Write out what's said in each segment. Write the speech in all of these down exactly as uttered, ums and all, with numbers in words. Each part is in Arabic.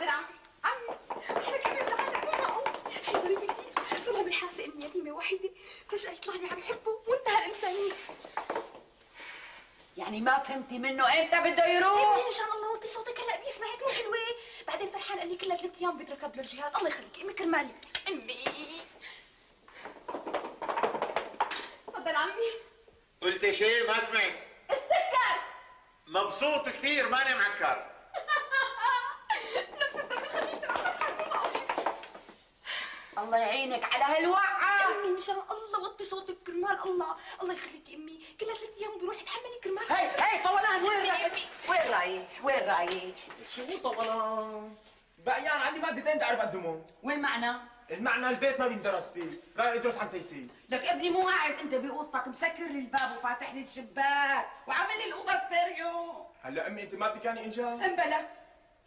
اقدر اعمل؟ عمي احنا كمان دعانا كلها قوي شي ظريف كتير، طول عمري حاسه اني يتيمه وحيده، فجاه يطلع لي عم بحبه وانتهى الانسانيه. يعني ما فهمتي منه امتى بده يروح؟ امي ان شاء الله وطي صوتك هلا بيسمع هيك مو حلوه، بعدين فرحان قال لي كلها ثلاث ايام بقدر اركب له الجهاز، الله يخليك امي كرمالي. امي تفضل عمي. قلتي شيء ما سمعت. السكر مبسوط كثير ماني معكر. نفس الدم يخليك تضحك. الله يعينك على هالوقعه. امي مشان الله وطي صوتك كرمال الله، الله يخليك امي، كلها ثلاث ايام بروح يتحملي كرمال. هي هي طولان وين رايح؟ وين رايح؟ وين رايح؟ شو طولان؟ بقيان عندي مادتين بتعرف اقدمهم. والمعنى؟ المعنى البيت ما بيندرس فيه، رايح ادرس عن تيسير. لك ابني مو قاعد انت باوضتك مسكر لي الباب وفاتح لي الشباك وعامل لي الاوضه ستيريو. هلا امي انت ما بتكاني انجاز؟ امبلا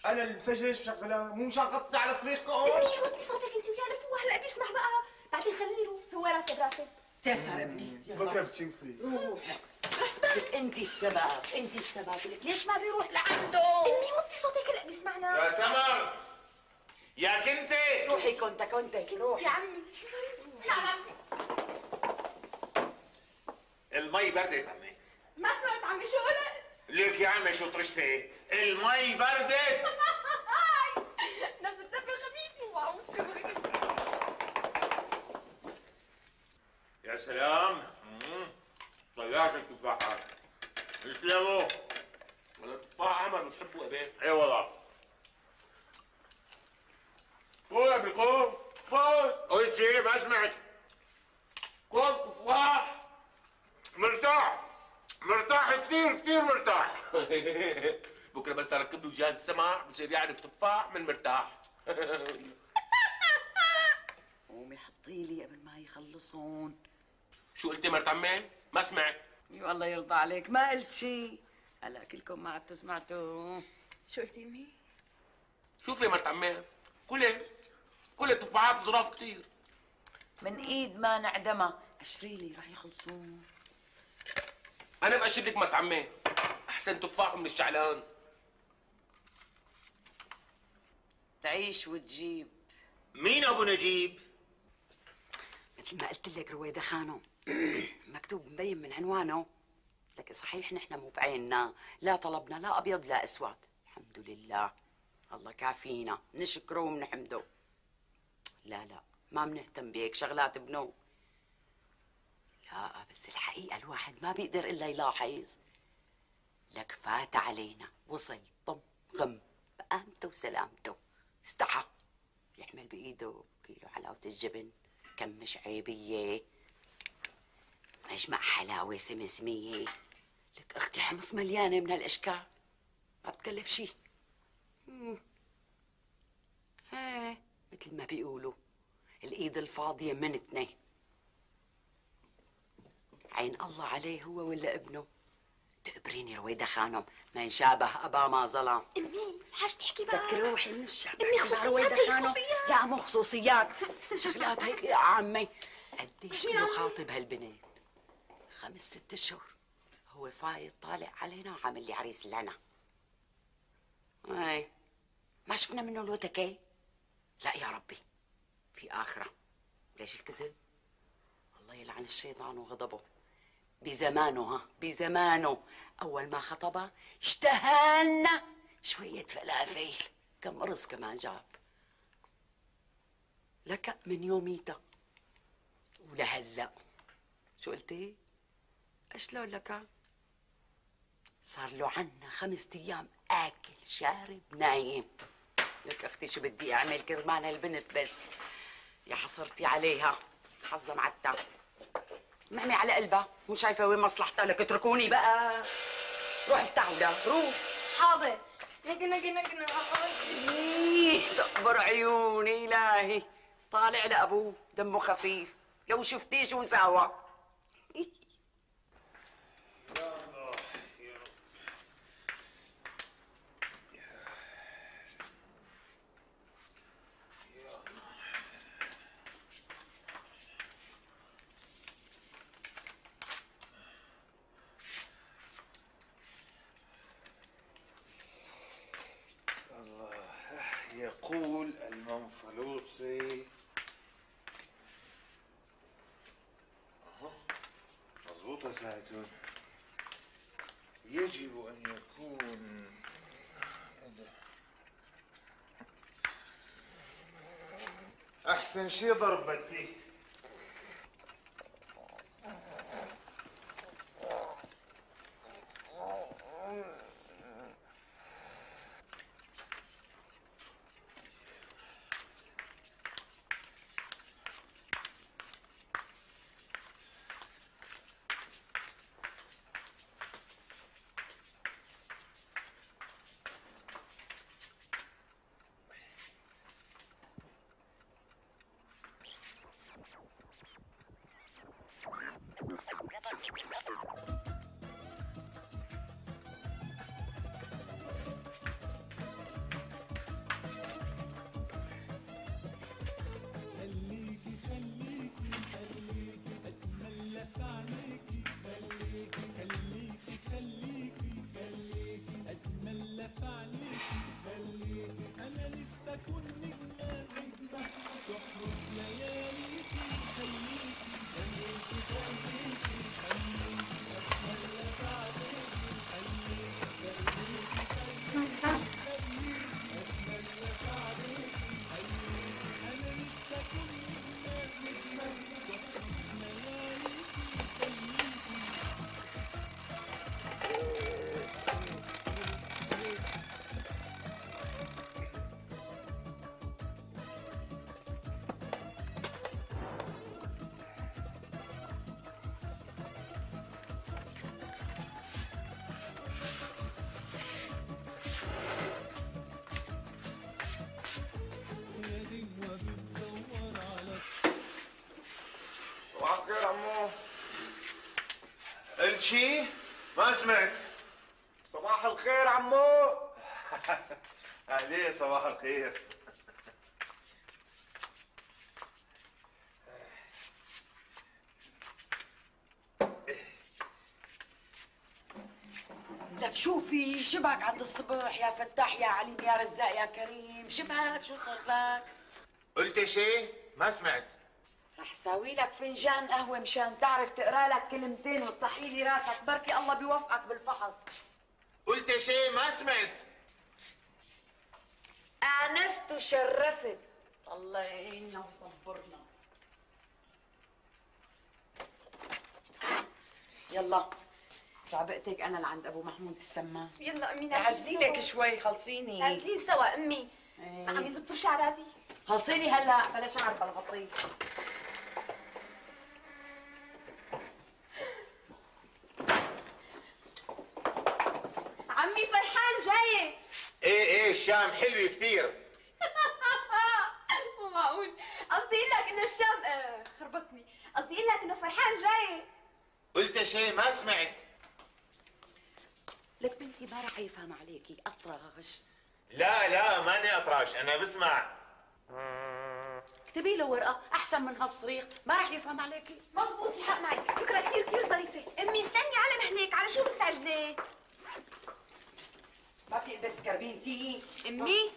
انا اللي مسجلش مشغلاه، مو شغلتي على صريخكم. امي شو صوتك انت ويا لفوه هلا بيسمع بقى، بعدين خليه يروح هو راسه براسه. تسهر امي بكره بتشوفي. روح رسمك انت السبب، انت السبب، لك ليش ما بيروح لعنده؟ امي وطي صوتك هلا بيسمعنا. يا سمر يا كنتي روحي كنتك كنتك روحي يا عمي. شو صار؟ لا عمي المي بردت عمي. ما سمعت عمي شو قلت؟ ليك يا عمي شو طرشتي؟ المي بردت. نفس الدم الخفيف واو. يا سلام طلعت التفاحة. يسلموا. ولا تفاح عمر بتحبوا ابي؟ اي والله. قول ابي قول قول. قلت ايه ما سمعت؟ قول تفاح. مرتاح مرتاح كثير كثير مرتاح. بكره بس اركب له جهاز السمع بصير يعرف تفاح من مرتاح. قومي حطي لي قبل ما يخلصون. شو قلتي مرت عمي؟ ما سمعت. يو الله يرضى عليك ما قلت شيء. هلا كلكم ما عدتوا سمعتوا. شو قلتي امي؟ شوفي مرت عمي كلي كلي تفاحات ظراف كثير من ايد ما نعدمها، قشري لي رح يخلصون. انا بقشر لك مرت عمي احسن تفاح من الشعلان. تعيش وتجيب. مين ابو نجيب؟ مثل ما قلت لك رويده خانم مكتوب مبين من عنوانه. لك صحيح نحن مو بعيننا، لا طلبنا لا ابيض لا اسود، الحمد لله الله كافينا نشكره ومنحمده. لا لا ما منهتم بهيك شغلات بنو. لا بس الحقيقه الواحد ما بيقدر الا يلاحظ. لك فات علينا وصل طم غم بقامته وسلامته، استحى يحمل بايده كيلو حلاوه الجبن، كم مش عيبيه مجمع حلاوه سمسميه. لك اختي حمص مليانه من هالاشكال ما بتكلف شيء. امم ايه مثل ما بيقولوا الايد الفاضيه من اثنين. عين الله عليه هو ولا ابنه. تقبريني رويده خانم من شابه ابا ما ظلم. امي الحاج تحكي بقى بدك روحي من الشابه. امي خصوصيات خانم. لا مو خصوصيات شغلات هيك يا عمي. قديش انه خاطب هالبنت؟ خمس ست اشهر هو فايت طالع علينا وعامل لي عريس لنا. اي ما شفنا منه الوتكه. لا يا ربي في اخره. ليش الكذب؟ الله يلعن الشيطان وغضبه. بزمانه ها بزمانه اول ما خطبها اشتهالنا شويه فلافل كم قرص كمان جاب. لك من يوميتها ولهلا شو قلتي؟ اشلون لك؟ صار له عنا خمس ايام اكل شارب نايم. لك اختي شو بدي اعمل كرمال هالبنت بس. يا حصرتي عليها حظها معتها. مأمي على قلبها مو شايفه وين مصلحتها. لك اتركوني بقى روح افتحوا لها روح. حاضر نقي نقي نقي. ايه تقبر عيوني الهي طالع لابوه دمه خفيف لو شفتيه شو ساوى. يقول المنفلوطي اهو مظبوطة ساعتون. يجب أن يكون أحسن شيء ضرب بديه. شي ما سمعت. صباح الخير عمو. اهليه. صباح الخير. لك شوفي شبهك عند الصبح يا فتاح يا عليم يا رزاق يا كريم. شبهك شو صار لك؟ قلت شي ما سمعت. رح ساوي لك فنجان قهوة مشان تعرف تقرا لك كلمتين وتصحي لي راسك، بركي الله بيوفقك بالفحص. قلت شيء ما سمعت. آنست وشرفت. الله يعيننا ويصبرنا. يلا سابقتك انا لعند ابو محمود السمان. يلا امي عجلي لك شوي خلصيني. نازلين سوا امي. ما عم يزبطوا شعراتي. خلصيني هلا بلا شعر بلا بطيخ. ايه ايه الشام حلوة كثير. مو معقول. قصدي اقول لك انه الشام آه خربطني، قصدي اقول لك انه فرحان جاي. قلت شيء ما سمعت. لك بنتي ما راح يفهم عليكي اطراش. لا لا ماني اطراش، انا بسمع. اكتبي له ورقة أحسن من هالصريخ، ما راح يفهم عليكي. مضبوط الحق معك، بكره كثير كثير ظريفة. امي استني على مهلك، على شو مستعجلة؟ ما في بس كربينتي امي.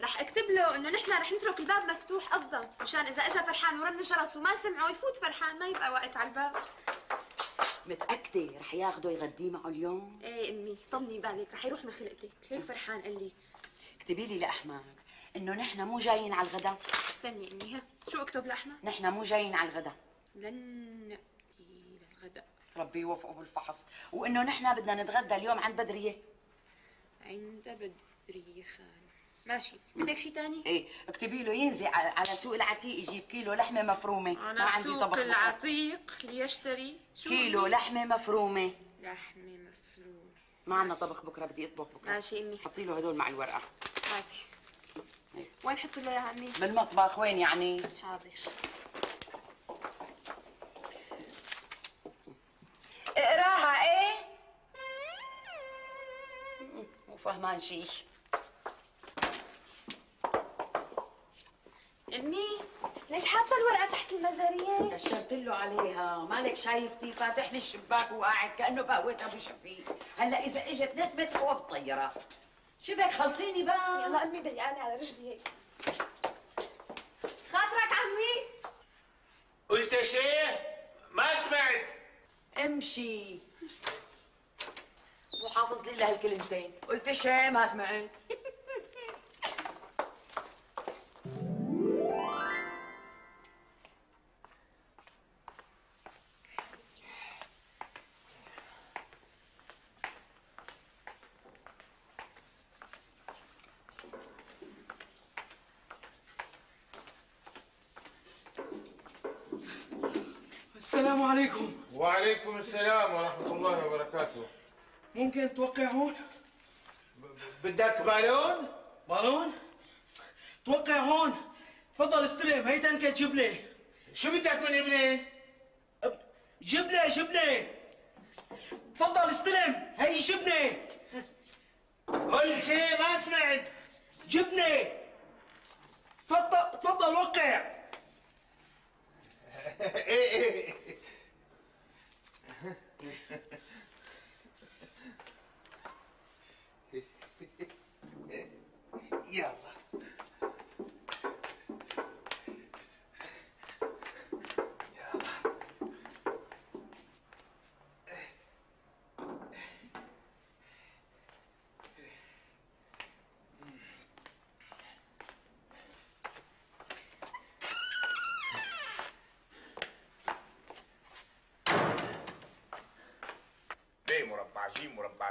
رح اكتب له انه نحن رح نترك الباب مفتوح افضل، مشان اذا اجى فرحان ورن جرس وما سمعه يفوت فرحان، ما يبقى واقف على الباب. متاكده رح ياخده يغديه معه اليوم؟ ايه امي طمني بالك، رح يروح من خلقتك. هيك فرحان قال لي. اكتبي لي لاحمد انه نحن مو جايين على الغداء. استني امي. ها شو اكتب لاحمد؟ نحن مو جايين على الغداء. لن ناتي للغداء. ربي يوفقه بالفحص. وانه نحن بدنا نتغدى اليوم عند بدريه. عند بدري خان. ماشي. بدك شيء ثاني؟ ايه اكتبي له ينزل على سوق العتيق يجيب كيلو لحمه مفرومه. ما عندي طبخ. سوق العتيق ليشتري شو؟ كيلو لحمه مفرومه. لحمه مفرومه. ما عندنا طبخ بكره، بدي اطبخ بكره. ماشي امي. حطي له هدول مع الورقه. هاتي. ايه. وين حطي له اياها امي؟ بالمطبخ. وين يعني؟ حاضر. اقراها. ايه؟ فهمان شي. امي ليش حاطه الورقه تحت المزاريه؟ بشرت له عليها. مالك شايفتي فاتح لي الشباك وقاعد كانه بقوه ابو شفيق. هلا اذا اجت نسمه هو بالطياره. شبك خلصيني بقى. يلا امي ضايقاني على رجلي هيك. خاطرك عمي؟ قلت شيء؟ ما سمعت. امشي. مو حافظ لي الا هالكلمتين، قلت شيء ما سمعت. السلام عليكم. وعليكم السلام ورحمة الله وبركاته. ممكن توقع هون؟ بدك بالون؟ بالون؟ توقع هون، تفضل استلم، هي تنكة جبلة. شو بدك من ابني؟ جبلة جبلة. تفضل استلم، هي جبنة. قل شيء ما سمعت. جبنة. تفضل تفضل وقع. ايه ايه يلا يلا ج مربع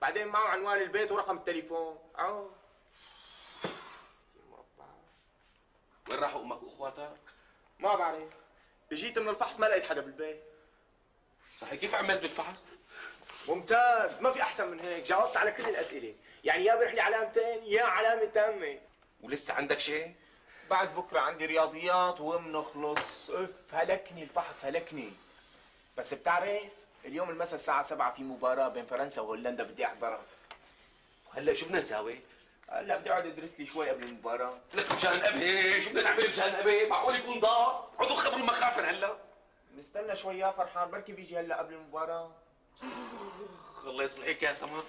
بعدين معه عنوان البيت ورقم التليفون. اه وين راحوا امك واخواتك؟ ما بعرف، اجيت من الفحص ما لقيت حدا بالبيت. صحيح كيف عملت بالفحص؟ ممتاز، ما في احسن من هيك، جاوبت على كل الاسئله، يعني يا برح لي علامتين يا علامه تامه. ولسه عندك شيء؟ بعد بكره عندي رياضيات وبنخلص. اف هلكني الفحص هلكني. بس بتعرف اليوم المساء الساعة سبعة في مباراة بين فرنسا وهولندا بدي أحضرها. هلا شو بدنا نساوي؟ هلا بدي أقعد أدرس لي شوي قبل المباراة. لك مشان أبي، شو بدنا نعمل مشان أبي؟ معقول يكون ضاع؟ عضو خبر المخافن هلا. نستنى شوي يا فرحان، بركي بيجي هلا قبل المباراة. الله يصلحك يا سمر،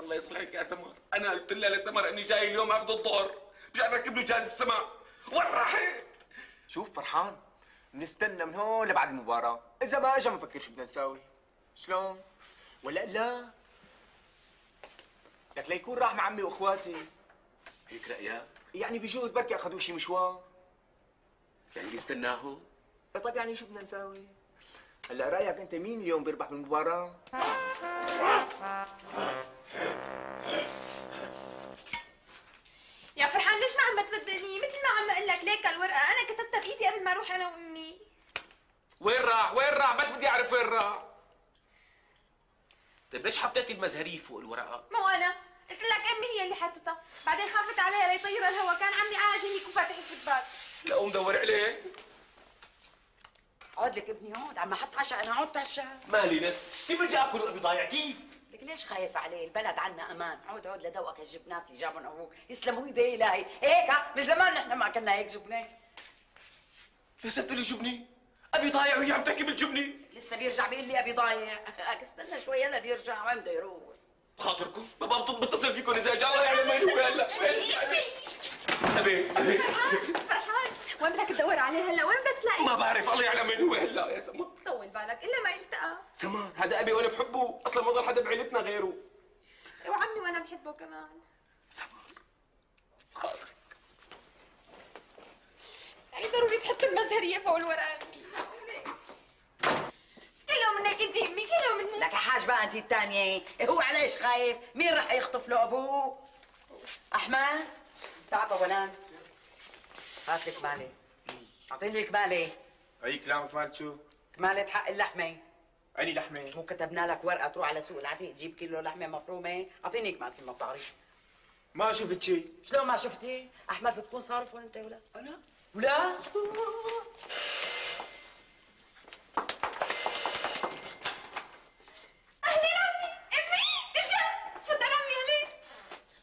الله يصلحك يا سمر، أنا قلت لها لسمر إني جاي اليوم قبل الظهر، بجي أركب له جهاز السمع، وين راحت؟ شوف فرحان، بنستنى من هون لبعد المباراة، إذا ما إجا بنفكر شو بدنا نساوي. شلون؟ ولا لا لك ليكون راح مع عمي واخواتي. هيك رأيك؟ يعني بجوز بركي اخذوه شي مشوار. يعني بيستناه؟ طيب يعني شو بدنا نساوي؟ هلا رأيك انت مين اليوم بيربح بالمباراة؟ يا فرحان ليش ما عم بتصدقني؟ مثل ما عم اقول لك ليك الورقة انا كتبتها بايدي قبل ما اروح انا وامي. وين راح؟ وين راح؟ بس بدي اعرف وين راح. طيب ليش حطيتي المزهرية فوق الورقة؟ مو أنا، قلت لك أمي هي اللي حطتها، بعدين خافت عليها ليطيرها الهوا، كان عمي قاعد هنيك وفاتح الشباك. لا قوم دور عليه. عود لك ابني عود، عم حط عشاء أنا عود عشاء. مالي نت، كيف بدي آكل وقلبي ضايع كيف؟ لك ليش خايف عليه؟ البلد عنا أمان، عود عود لذوقك هالجبنات اللي جابهم أبوك، يسلموا إيدي إلهي، هيك من زمان نحن ما أكلنا هيك جبنة. لسه بتقولي جبنة؟ أبي ضايع وهي عم تحكي بالجبنة. لسه بيرجع بيقول لي ابي ضايع، استنى شوي هلا بيرجع وين بده يروح؟ بخاطركم بابا بتصل فيكم اذا اجى الله يعلم وين هو هلا. ابي ابي فرحان فرحان وين بدك تدور عليه هلا؟ وين بدك تلاقيه؟ ما بعرف الله يعلم وين هو هلا يا سمان. طول بالك الا ما يلتقى. سمان هذا ابي وانا بحبه، اصلا ما ضل حدا بعيلتنا غيره. وعمي وانا بحبه كمان. سمان بخاطرك يعني ضروري تحط المزهرية فوق الورقة. كله منك انت امي، كله منك. لك حاج بقى انت الثانية، هو على ايش خايف؟ مين رح يخطف له ابوه؟ احمد تعال طولان هات لي كمالة، اعطيني كمالة. اي كلام كمالة شو؟ كمالة حق اللحمة. اني لحمة؟ مو كتبنا لك ورقة تروح على سوق العتيق تجيب كيلو لحمة مفرومة، اعطيني كمالة المصاري. ما شفت شيء. شلون ما شفتي؟ احمد بتكون صارف وانت ولا؟ انا؟ ولا؟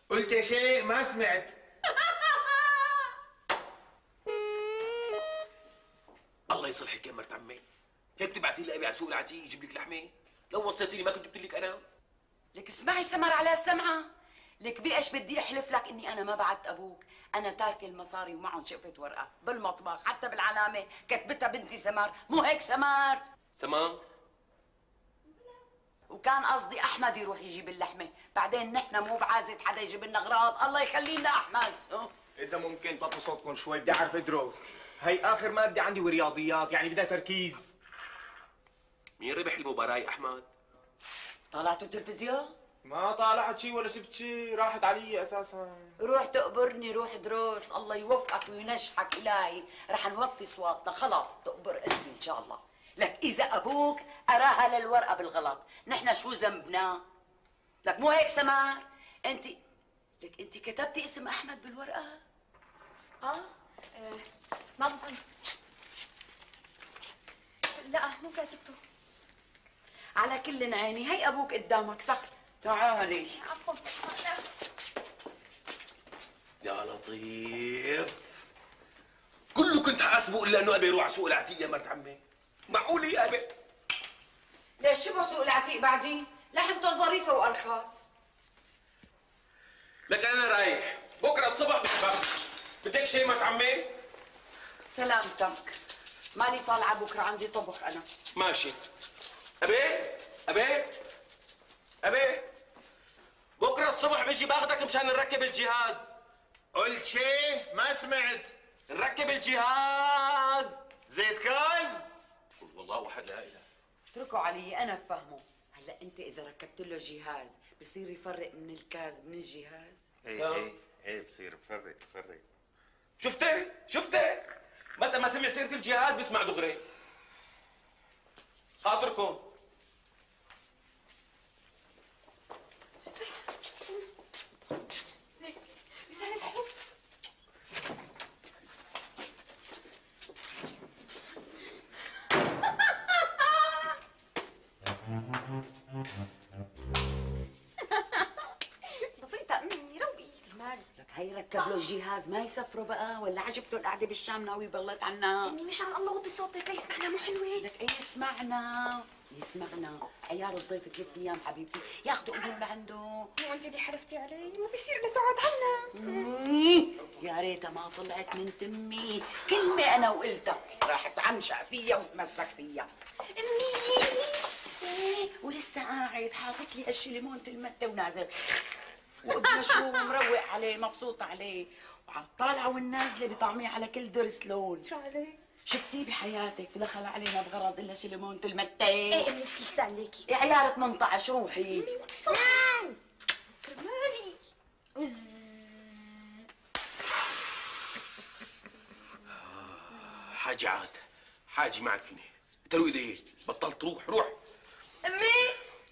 قلت شيء ما سمعت. الله يصلحك يا مرت عمي، هيك تبعتي لي ابي على سوق العتيق يجيب لك لحمه؟ لو وصيتيني ما كنت قلت لك انا؟ لك اسمعي سمر على سمعه، لك بقش بدي احلف لك اني انا ما بعت ابوك، انا تاركه المصاري ومعهم شقفه ورقه بالمطبخ حتى بالعلامه كتبتها بنتي سمر، مو هيك سمر؟ سمر؟ وكان قصدي احمد يروح يجيب اللحمه، بعدين نحن مو بعازه حدا يجيب لنا اغراض، الله يخلي لنا احمد. اذا ممكن تطوا صوتكم شوي، بدي اعرف ادرس، هي اخر ماده عندي ورياضيات، يعني بدها تركيز. مين ربح المباراه يا احمد؟ طالعتوا التلفزيون؟ ما طالعت شي ولا شفت شي، راحت علي اساسا. روح تقبرني، روح دروس، الله يوفقك وينجحك الهي، رح نوطي صواتنا، خلاص تقبر قلبي ان شاء الله. لك إذا أبوك أراها للورقة بالغلط، نحن شو ذنبنا؟ لك مو هيك سمار؟ أنت لك أنت كتبتي اسم أحمد بالورقة؟ آه؟ آه ما بظن، لا مو كاتبته. على كل عيني، هي أبوك قدامك صخر، تعالي. عفوا يا لطيف، كله كنت حاسبه إلا إنه أبي يروح على سوق العتيق يا مرت عمي. معقولة يا أبي؟ ليش شو بسوق العتيق بعدين؟ لحمته ظريفة وأرخص. لك أنا رايح، بكرة الصبح بتبخ، بدك شي مرت عمي؟ سلامتك، مالي طالعة بكرة، عندي طبخ أنا. ماشي. أبي؟ أبي؟ أبي؟ بكرة الصبح بجي باخذك مشان نركب الجهاز. قلت شي؟ ما سمعت. نركب الجهاز. زيت كاز؟ والله وحد لا اله. اتركوا علي انا بفهمه، هلا انت اذا ركبت له جهاز بصير يفرق من الكاز من الجهاز؟ ايه ايه ايه بصير بفرق بفرق. شفتي؟ شفتي؟ متى ما سمع سيرة الجهاز بسمع دغري. خاطركم. الجهاز ما يسفروا بقى ولا عجبته القعده بالشام ناوي يبلط عنا؟ امي مشان الله وطي صوتك ليسمعنا، مو حلوه؟ لك ايه يسمعنا يسمعنا، عيال الضيف ثلاث ايام حبيبتي ياخذوا امور لعنده. مو انت اللي حلفتي علي؟ ما بيصير انها تقعد عنا. يا ريتها ما طلعت من تمي، كلمه انا وقلتها راحت عمشق فيا وتمسك فيا. امي ولسه قاعد حاطت لي هالشي ليمونه المته ونازل وقدمشوه ومروق عليه مبسوطه عليه، وعلى الطالعه والنازله بطعميه على كل درس لون. شو عليه؟ شفتيه بحياتك دخل علينا بغرض الا شي ليمونه المتة؟ ايه امي لسه عليكي يا عيار ثمانية عشر، روحي. امي وتصوري كرمالي. حاجي عاد، حاجي ما عاد فيني، تروي ايدي بطلت. روح روح. امي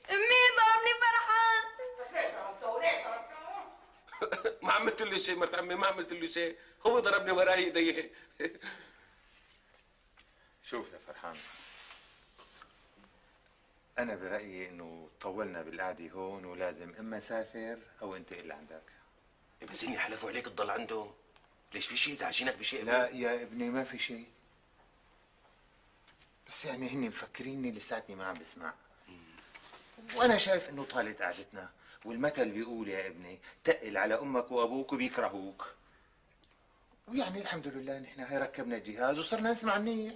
امي ضربني فرحان. ما عملت له شيء مرت عمي، ما عملت له شيء، هو ضربني وراي ايديه. شوف يا فرحان، أنا برأيي إنه طولنا بالقعدة هون ولازم إما سافر أو أنتقل لعندك. بس إني حلفوا عليك تضل عنده، ليش في شيء زعجينك بشيء؟ لا يا ابني ما في شيء، بس يعني هني مفكريني لساتني ما عم بسمع، وأنا شايف إنه طالت قعدتنا، والمثل بيقول يا ابني تقل على امك وابوك وبيكرهوك، ويعني الحمد لله نحن هاي ركبنا الجهاز وصرنا نسمع منيح.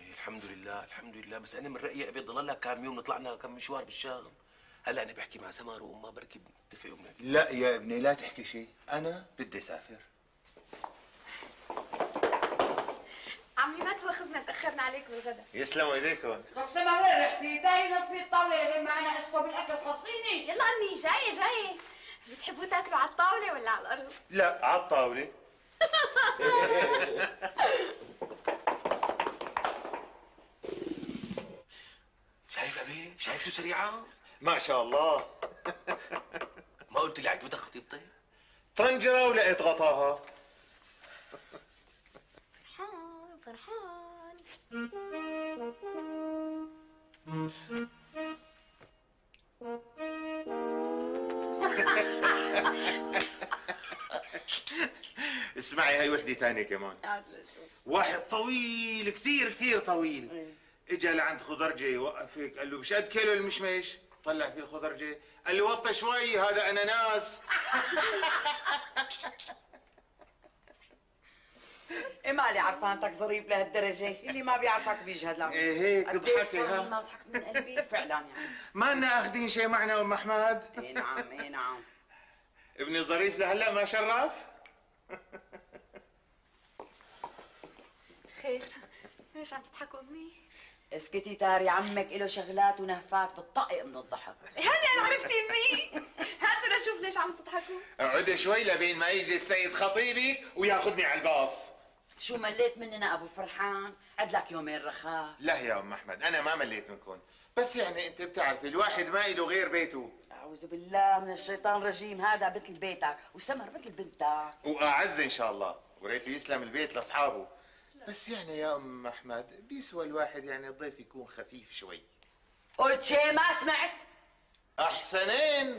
ايه الحمد لله الحمد لله، بس انا من رايي ابي ضل لك كم يوم نطلع لنا كم مشوار بالشغل. هلا انا بحكي مع سمر وامها بركي بنتفقوا بنحكي. لا يا ابني لا تحكي شيء، انا بدي اسافر. عمي ما تواخذنا تاخرنا عليك بالغداء. يسلموا ايديكم. لو سمع وين رحتي؟ داي نطفي الطاوله اللي معنا اسكوا بالاكل خلصيني. يلا امي جايه جايه. بتحبوا تاكلوا على الطاوله ولا على الارض؟ لا على الطاوله. شايف ابي؟ شايف شو سريعه؟ ما شاء الله. ما قلت لي عجبتك خطيبتي؟ طنجرة ولقيت غطاها. فرحان فرحان. اسمعي هاي وحدة ثانية كمان. واحد طويل كثير كثير طويل. اجا لعند خضرجة يوقف هيك قال له مش قد كيلو المشمش؟ طلع فيه الخضرجة قال له وطى شوي هذا اناناس. ايه مالي عرفانتك ظريف لهالدرجة، اللي ما بيعرفك بيجهد لك. ايه هيك ضحكت ما ضحكت من قلبي فعلا يعني. ما لنا اخذين شيء معنا ام احمد؟ ايه نعم ايه نعم. ابني ظريف لهلا ما شرف؟ خير؟ ليش عم تضحكوا امي؟ اسكتي تاري عمك له شغلات ونهفات بتطقق من الضحك. هلا عرفتي امي؟ هاتوا لشوف ليش عم تضحكوا. اقعدي شوي لبين ما يجي السيد خطيبي وياخذني على الباص. شو مليت مننا ابو فرحان؟ عدلك يومين رخاء. لا يا ام احمد انا ما مليت منكم، بس يعني انت بتعرفي الواحد ما له غير بيته. اعوذ بالله من الشيطان الرجيم، هذا مثل بيتك وسمر مثل بنتك. واعز ان شاء الله، وريته يسلم البيت لاصحابه. بس يعني يا ام احمد بيسوى الواحد يعني الضيف يكون خفيف شوي. قلت شي ما سمعت؟ احسنين.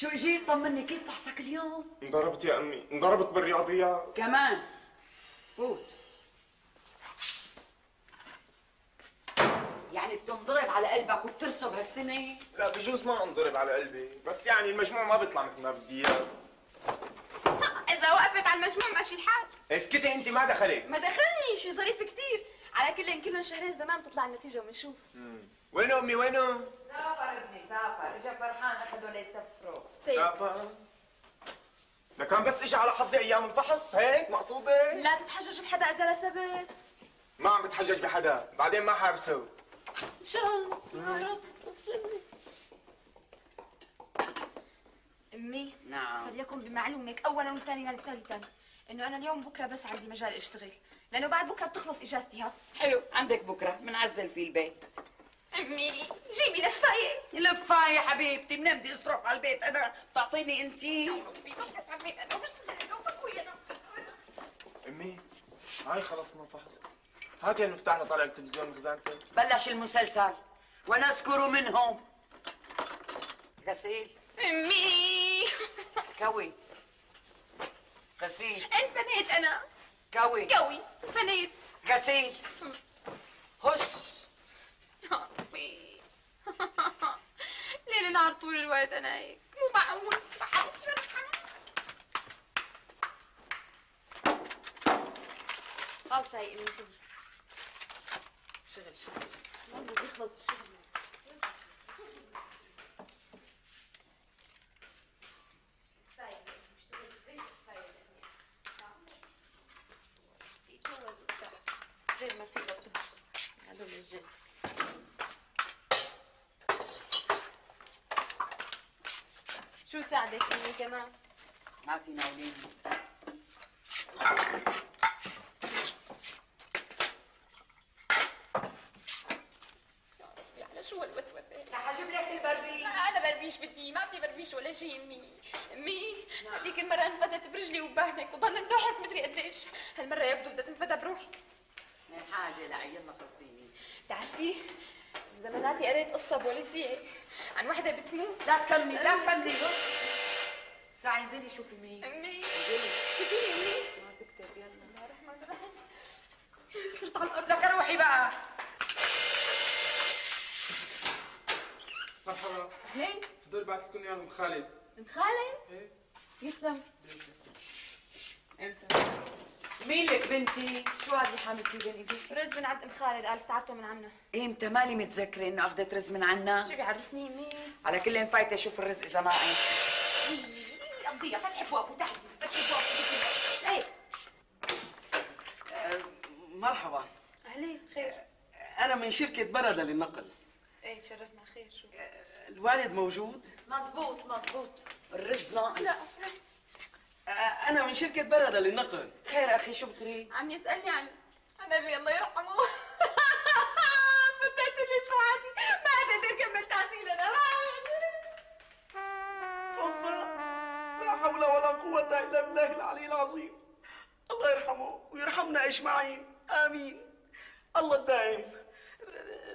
شو اجيت طمني كيف فحصك اليوم؟ انضربت يا امي، انضربت بالرياضيات كمان. فوت. يعني بتنضرب على قلبك وبترسب هالسنة؟ لا بجوز ما انضرب على قلبي، بس يعني المجموع ما بيطلع مثل ما بدي اياه. إذا وقفت على المجموع ماشي الحال. اسكتي انت ما دخلك. ما دخلني، شي ظريف كثير، على كلن كلن شهرين زمان بتطلع النتيجة وبنشوف. وينه امي وينه؟ سافر ابني سافر، اجا فرحان اخذوا ليسافروا. سافر؟ لكان بس اجى على حظي ايام الفحص هيك مقصودك؟ لا تتحجج بحدا اذا لثبت. ما عم بتحجج بحدا، بعدين ما حابسه. ان شاء الله يا رب. امي نعم فليكن بمعلومك اولا وثانيا وثالثا انه انا اليوم بكره بس عندي مجال اشتغل، لانه بعد بكره بتخلص اجازتي. ها حلو عندك بكره بنعزل في البيت. امي جيبي لفايه. لفايه حبيبتي منين بدي اصرف على البيت انا؟ بتعطيني انتي؟ يا ربي بصرف على البيت انا مش بدي اقلبك ويا امي. هاي خلصنا الفحص، هاتي المفتاح لطالع التلفزيون بخزانتك. بلش المسلسل ونذكر منهم. غسيل امي. كوي غسيل. انفنيت انا. كوي كوي انفنيت. غسيل. هش. ليل نهار طول الوقت انا هيك، مو معقول. خلص هي امي خذي. شغل شغل ما بده يخلص الشغل. غير ما في بطل هذول الجن. شو ساعدك امي كمان؟ اعطي ناولين. يا ربي على شو هالوسوسه؟ رح اجيب لك البربيش. انا بربيش بدي، ما بدي بربيش ولا شيء امي. امي هذيك المره انفدت برجلي وبهنك وضلني ندوحس مدري قديش، هالمره يبدو بدها تنفدى بروحي. ما حاجه لعي يلا خلصيني. بتعرفي بزماناتي قريت قصه بوليسيه عن وحده بتموت. لا تكملي لا تكملي. تعي انزلي شوفي مين. امي شوفيني امي. ما سكتت يلا. بسم الله الرحمن الرحيم. صرت على الارض. لك روحي بقى. مرحبا. اهلين. هدول بعث لكم اياهم خالد. ام خالد؟ ايه. يسلم. امتى؟ مين لك بنتي؟ شو هذه حاملتي بين ايديك؟ رز من عند ام خالد، قال استعرته من عنا. امتى؟ مالي متذكره انه اخذت رز من عنا. شو بيعرفني مين؟ على كل فايته اشوف الرز اذا معي. قضيه فتح ابواب وتحت، فتح ابواب وتحت. ايه مرحبا. اهلين، خير؟ انا من شركه برده للنقل. ايه تشرفنا، خير شو؟ الوالد موجود؟ مزبوط مزبوط. الرز ناقص؟ لا. أنا من شركة برده للنقل. خير أخي، شو بتريد؟ عم يسألني عن النبي الله يرحمه. فبيت لي شوعاتي، ما قدرت أكمل تعديل أنا. لا حول ولا قوة إلا بالله العلي العظيم. الله يرحمه ويرحمنا أجمعين، آمين. الله الدائم.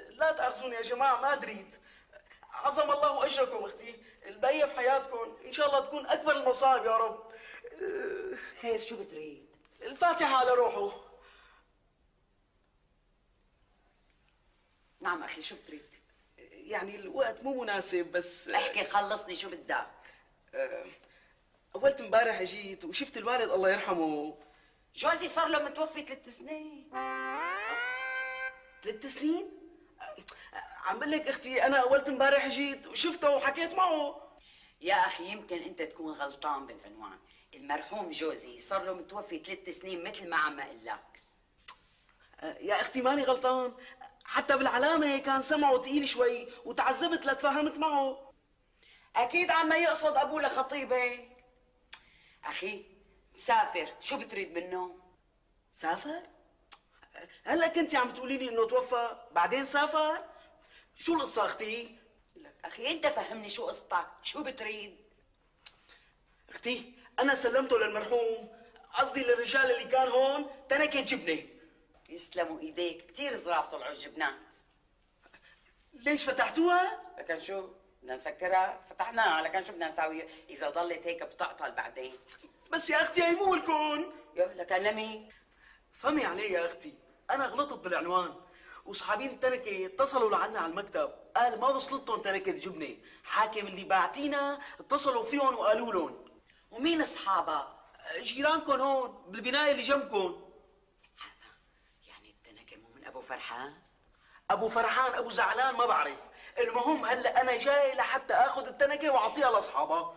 لا تأخذوني يا جماعة، ما أدريت. عظم الله أجركم أختي، الباقية بحياتكم إن شاء الله تكون أكبر المصائب يا رب. خير شو بتريد؟ الفاتحة على روحه. نعم أخي، شو بتريد؟ يعني الوقت مو مناسب بس احكي، خلصني شو بدك؟ أولت امبارح اجيت وشفت الوالد الله يرحمه، جوزي صار له متوفي ثلاث سنين. ثلاث سنين؟ عم بقول لك أختي، أنا أولت امبارح اجيت وشفته وحكيت معه. يا أخي يمكن أنت تكون غلطان بالعنوان، المرحوم جوزي صار له متوفي ثلاث سنين مثل ما عم أقول لك. يا أختي ماني غلطان، حتى بالعلامة كان سمعه ثقيل شوي وتعذبت لتفاهمت معه. أكيد عم يقصد أبوه لخطيبة. أخي مسافر، شو بتريد منه؟ سافر؟ هلا كنتي عم تقولي لي إنه توفى بعدين سافر؟ شو القصة أختي؟ لك أخي أنت فهمني شو قصتك، شو بتريد؟ أختي أنا سلمته للمرحوم، قصدي للرجال اللي كان هون تنكة جبنة. يسلموا إيديك، كثير زراف طلعوا الجبنات. ليش فتحتوها؟ لكن شو؟ بدنا نسكرها؟ فتحناها، لكن شو بدنا نساوي إذا ضلت هيك بتعطل بعدين؟ بس يا أختي هي مو لكم. يا لكن لمي؟ فهمي علي يا أختي، أنا غلطت بالعنوان. وصحابين التنكة اتصلوا لعنا على المكتب، قال ما وصلتهم تنكة جبنة، حاكم اللي باعتينا اتصلوا فيهم وقالوا لهم. ومين اصحابها؟ جيرانكم هون بالبناية اللي جنبكم. يعني التنكة مو من ابو فرحان؟ ابو فرحان ابو زعلان ما بعرف، المهم هلا انا جاي لحتى اخذ التنكة واعطيها لاصحابها.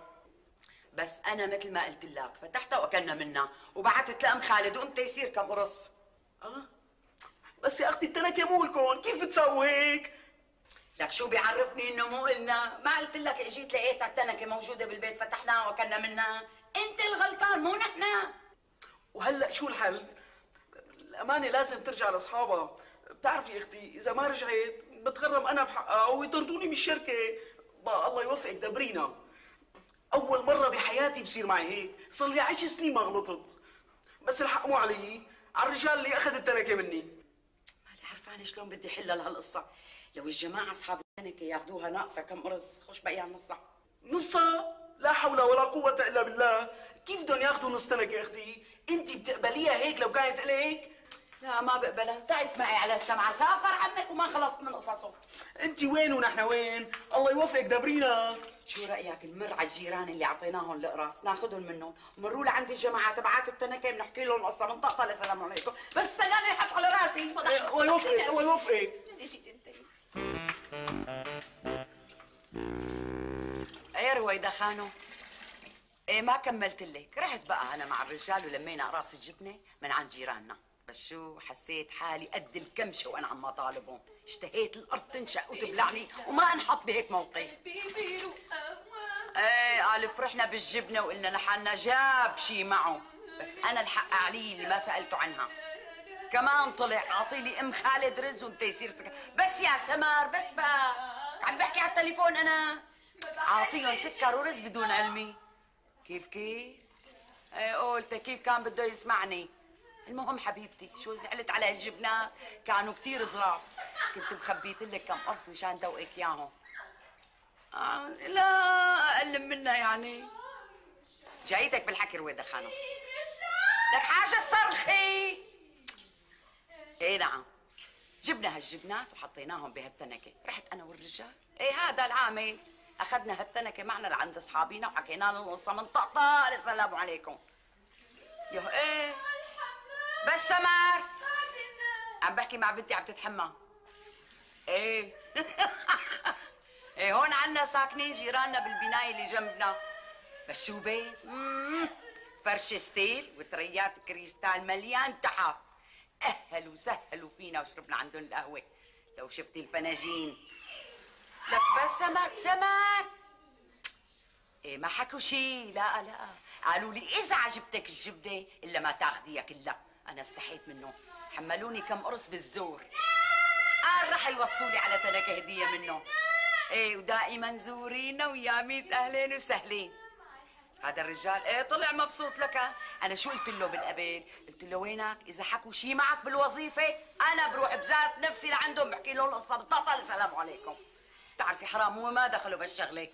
بس انا مثل ما قلت لك فتحتها واكلنا منها وبعتت لام خالد وانت يصير كم قرص. اه بس يا اختي التنكة مو لكم، كيف بتسوي هيك؟ لك شو بيعرفني انه مو النا؟ ما قلت لك اجيت لقيتها التنكة موجودة بالبيت، فتحناها واكلنا منها. انت الغلطان مو نحن. وهلا شو الحل؟ الامانة لازم ترجع لاصحابها، بتعرفي اختي اذا ما رجعت بتغرم انا بحقها ويطردوني من الشركة. الله يوفقك دبرينا، اول مرة بحياتي بصير معي هيك، صار لي عشر سنين ما غلطت. بس الحق مو علي، على الرجال اللي اخذ التنكة مني. عرفانة شلون بدي حلها لهالقصة؟ لو الجماعة أصحاب التنكة ياخذوها ناقصة كم قرص، خوش بقيها نصها. نصها؟ لا حول ولا قوة إلا بالله، كيف بدهم ياخذوا نص تنكة أختي؟ أنت بتقبليها هيك لو كانت إلك؟ لا ما بقبلها، تعي اسمعي على السمعة، سافر عمك وما خلصت من قصصه. أنت وين ونحن وين؟ الله يوفقك دبرينا. شو رأيك نمر على الجيران اللي أعطيناهم الأقراص، ناخذهم منهم، ونمروا لعند الجماعة تبعات التنكة بنحكي لهم قصة من طقطقة لسلام عليكم، بس استناني حط على راسي. الله يوفقك الله يوفقك. ايه رويدا خانو، ايه ما كملت لك، رحت بقى أنا مع الرجال ولمينا أقراص الجبنة من عند جيراننا، بس شو حسيت حالي قد الكمشة وأنا عم أطالبهم، اشتهيت الأرض تنشق وتبلعني وما أنحط بهيك موقف. ايه قال فرحنا بالجبنة وقلنا لحالنا جاب شي معه، بس أنا الحق علي اللي ما سألته عنها. كمان طلع أعطي لي أم خالد رز وأنت يصير سكر. بس يا سمر بس بقى، عم بحكي على التليفون أنا. أعطيهم سكر ورز بدون علمي. كيف كيف؟ ايه قلت كيف كان بده يسمعني. المهم حبيبتي شو زعلت على الجبنات، كانوا كثير زراف، كنت مخبيت لك كم قرص مشان ذوقك اياهم. آه لا اقل منها يعني. جايتك بالحكي رويدا خانو. لك حاجه صرخي. ايه نعم، جبنا هالجبنات وحطيناهم بهالتنكه، رحت انا والرجال، ايه هذا العامل، اخذنا هالتنكه معنا لعند اصحابينا وحكينا لهم قصه من طقطقه للسلام عليكم. يا ايه بس سمر عم بحكي مع بنتي عم تتحمى. ايه ايه هون عنا ساكنين جيراننا بالبنايه اللي جنبنا، بس شو بيت فرش ستيل وتريات كريستال مليان تحف. اهلوا وسهلوا فينا وشربنا عندهم القهوه. لو شفتي الفناجين. لك بس سمك سمك ايه ما حكوا شي. لا لا قالوا لي اذا عجبتك الجبنه الا ما تاخذيها كلها. انا استحيت منه، حملوني كم قرص بالزور. قال رح يوصوا لي على تنكه هديه منه. ايه ودائما زورينا ويا ميت اهلين وسهلين. هذا الرجال ايه طلع مبسوط لك. انا شو قلت له بالقبل؟ قلت له وينك اذا حكوا شي معك بالوظيفه انا بروح بذات نفسي لعندهم بحكي لهم قصه بطاطا السلام عليكم. بتعرفي حرام هو ما دخلوا بهالشغله.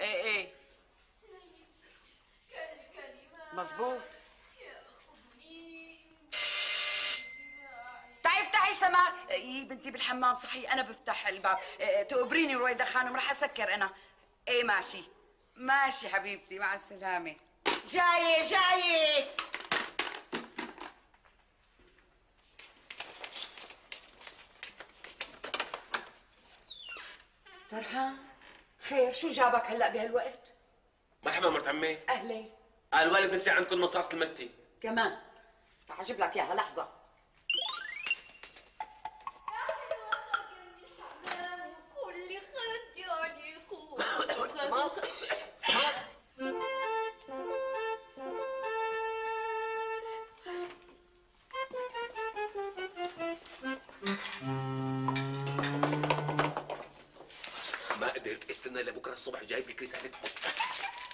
ايه ايه مظبوط. تعي افتحي سماء. يي بنتي بالحمام صحيح انا بفتح الباب. تقبريني رويدا خانم رح اسكر انا. ايه ماشي ماشي حبيبتي مع السلامة. جاية جاية. فرحان خير شو جابك هلا بهالوقت؟ مرحبا مرت عمي. اهلين. قال والد نسي عندكم مصاص المتي. كمان رح اجيب لك اياها لحظة. كل خد يعني خوف. ما قدرت استنى لبكره الصبح جايب لك رساله حب.